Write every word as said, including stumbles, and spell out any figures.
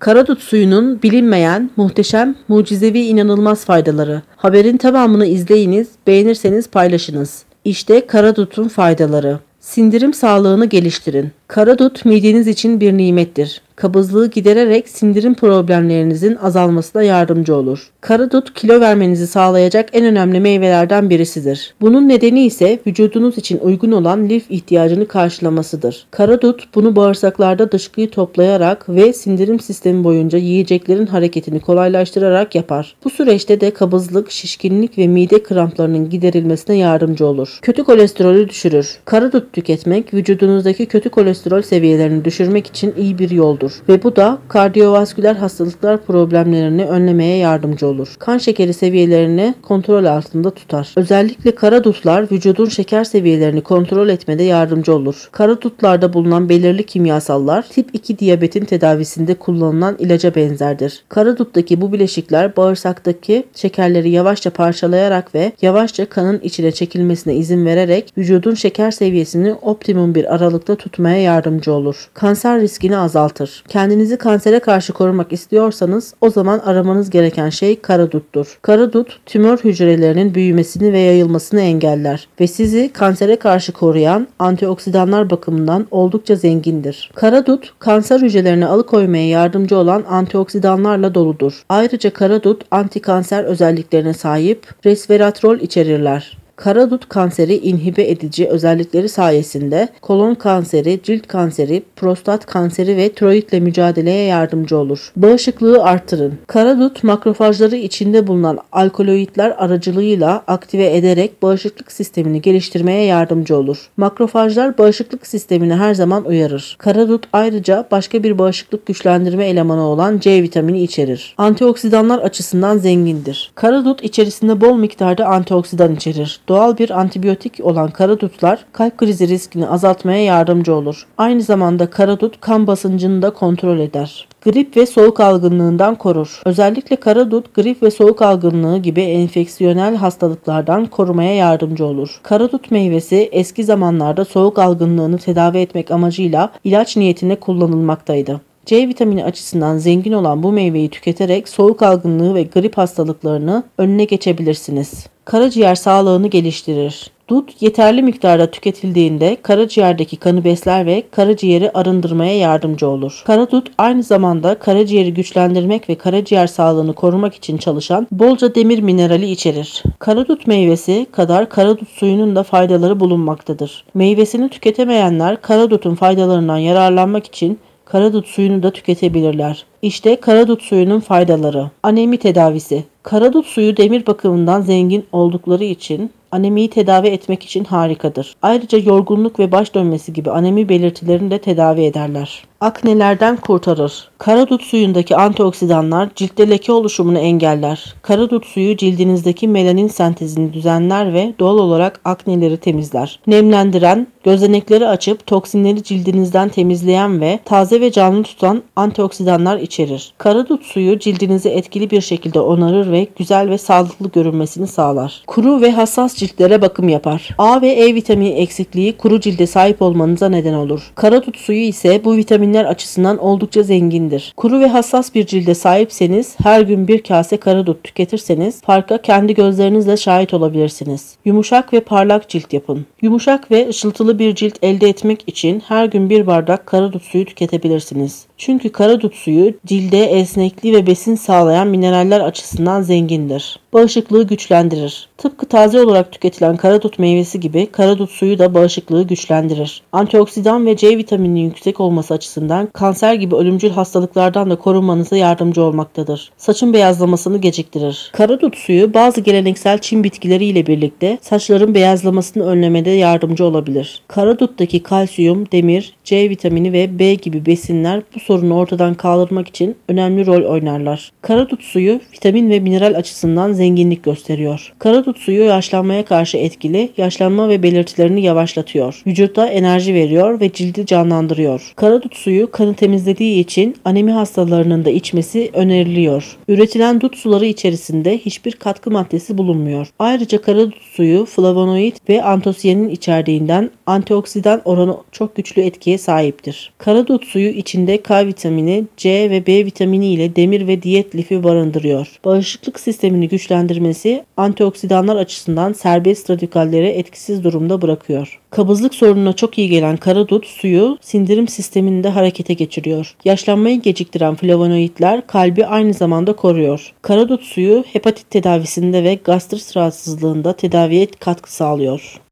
Karadut suyunun bilinmeyen, muhteşem, mucizevi, inanılmaz faydaları. Haberin tamamını izleyiniz, beğenirseniz paylaşınız. İşte karadutun faydaları. Sindirim sağlığını geliştirin. Karadut mideniz için bir nimettir. Kabızlığı gidererek sindirim problemlerinizin azalmasına yardımcı olur. Karadut kilo vermenizi sağlayacak en önemli meyvelerden birisidir. Bunun nedeni ise vücudunuz için uygun olan lif ihtiyacını karşılamasıdır. Karadut bunu bağırsaklarda dışkıyı toplayarak ve sindirim sistemi boyunca yiyeceklerin hareketini kolaylaştırarak yapar. Bu süreçte de kabızlık, şişkinlik ve mide kramplarının giderilmesine yardımcı olur. Kötü kolesterolü düşürür. Karadut tüketmek vücudunuzdaki kötü kolesterol seviyelerini düşürmek için iyi bir yoldur. Ve bu da kardiyovasküler hastalıklar problemlerini önlemeye yardımcı olur. Kan şekeri seviyelerini kontrol altında tutar. Özellikle karadutlar vücudun şeker seviyelerini kontrol etmede yardımcı olur. Karadutlarda bulunan belirli kimyasallar tip iki diyabetin tedavisinde kullanılan ilaca benzerdir. Karaduttaki bu bileşikler bağırsaktaki şekerleri yavaşça parçalayarak ve yavaşça kanın içine çekilmesine izin vererek vücudun şeker seviyesini optimum bir aralıkta tutmaya yardımcı olur. Kanser riskini azaltır. Kendinizi kansere karşı korumak istiyorsanız o zaman aramanız gereken şey karaduttur. Karadut tümör hücrelerinin büyümesini ve yayılmasını engeller ve sizi kansere karşı koruyan antioksidanlar bakımından oldukça zengindir. Karadut kanser hücrelerini alıkoymaya yardımcı olan antioksidanlarla doludur. Ayrıca karadut antikanser özelliklerine sahip resveratrol içerirler. Karadut kanseri inhibe edici özellikleri sayesinde kolon kanseri, cilt kanseri, prostat kanseri ve tiroidle mücadeleye yardımcı olur. Bağışıklığı artırın. Karadut makrofajları içinde bulunan alkaloidler aracılığıyla aktive ederek bağışıklık sistemini geliştirmeye yardımcı olur. Makrofajlar bağışıklık sistemini her zaman uyarır. Karadut ayrıca başka bir bağışıklık güçlendirme elemanı olan C vitamini içerir. Antioksidanlar açısından zengindir. Karadut içerisinde bol miktarda antioksidan içerir. Doğal bir antibiyotik olan karadutlar kalp krizi riskini azaltmaya yardımcı olur. Aynı zamanda karadut kan basıncını da kontrol eder. Grip ve soğuk algınlığından korur. Özellikle karadut grip ve soğuk algınlığı gibi enfeksiyonel hastalıklardan korumaya yardımcı olur. Karadut meyvesi eski zamanlarda soğuk algınlığını tedavi etmek amacıyla ilaç niyetine kullanılmaktaydı. C vitamini açısından zengin olan bu meyveyi tüketerek soğuk algınlığı ve grip hastalıklarını önüne geçebilirsiniz. Karaciğer sağlığını geliştirir. Dut yeterli miktarda tüketildiğinde karaciğerdeki kanı besler ve karaciğeri arındırmaya yardımcı olur. Karadut aynı zamanda karaciğeri güçlendirmek ve karaciğer sağlığını korumak için çalışan bolca demir minerali içerir. Karadut meyvesi kadar karadut suyunun da faydaları bulunmaktadır. Meyvesini tüketemeyenler karadutun faydalarından yararlanmak için karadut suyunu da tüketebilirler. İşte karadut suyunun faydaları. Anemi tedavisi. Karadut suyu demir bakımından zengin oldukları için anemiyi tedavi etmek için harikadır. Ayrıca yorgunluk ve baş dönmesi gibi anemi belirtilerini de tedavi ederler. Aknelerden kurtarır. Karadut suyundaki antioksidanlar ciltte leke oluşumunu engeller. Karadut suyu cildinizdeki melanin sentezini düzenler ve doğal olarak akneleri temizler. Nemlendiren, gözenekleri açıp toksinleri cildinizden temizleyen ve taze ve canlı tutan antioksidanlar içerir. Karadut suyu cildinizi etkili bir şekilde onarır ve güzel ve sağlıklı görünmesini sağlar. Kuru ve hassas ciltlere bakım yapar. A ve E vitamini eksikliği kuru cilde sahip olmanıza neden olur. Karadut suyu ise bu vitaminler açısından oldukça zengindir. Kuru ve hassas bir cilde sahipseniz her gün bir kase karadut tüketirseniz farka kendi gözlerinizle şahit olabilirsiniz. Yumuşak ve parlak cilt yapın. Yumuşak ve ışıltılı bir cilt elde etmek için her gün bir bardak karadut suyu tüketebilirsiniz. Çünkü karadut suyu cilde esnekliği ve besin sağlayan mineraller açısından zengindir. Bağışıklığı güçlendirir. Tıpkı taze olarak tüketilen karadut meyvesi gibi karadut suyu da bağışıklığı güçlendirir. Antioksidan ve C vitamini yüksek olması açısından kanser gibi ölümcül hastalıklardan da korunmanıza yardımcı olmaktadır. Saçın beyazlamasını geciktirir. Karadut suyu bazı geleneksel Çin bitkileri ile birlikte saçların beyazlamasını önlemede yardımcı olabilir. Karaduttaki kalsiyum, demir, C vitamini ve B gibi besinler bu sorunu ortadan kaldırmak için önemli rol oynarlar. Karadut suyu vitamin ve mineral açısından zenginlik gösteriyor. Karadut suyu yaşlanmaya karşı etkili, yaşlanma ve belirtilerini yavaşlatıyor. Vücuda enerji veriyor ve cildi canlandırıyor. Karadut suyu kanı temizlediği için anemi hastalarının da içmesi öneriliyor. Üretilen dut suları içerisinde hiçbir katkı maddesi bulunmuyor. Ayrıca karadut suyu flavonoid ve antosiyanin içerdiğinden antioksidan oranı çok güçlü etkiye sahiptir. Karadut suyu içinde K vitamini, C ve B vitamini ile demir ve diyet lifi barındırıyor. Bağışıklık sistemini güçlendirmesi antioksidanlar açısından serbest radikalleri etkisiz durumda bırakıyor. Kabızlık sorununa çok iyi gelen karadut suyu sindirim sistemini de harekete geçiriyor. Yaşlanmayı geciktiren flavonoidler kalbi aynı zamanda koruyor. Karadut suyu hepatit tedavisinde ve gastrit rahatsızlığında tedaviye katkı sağlıyor.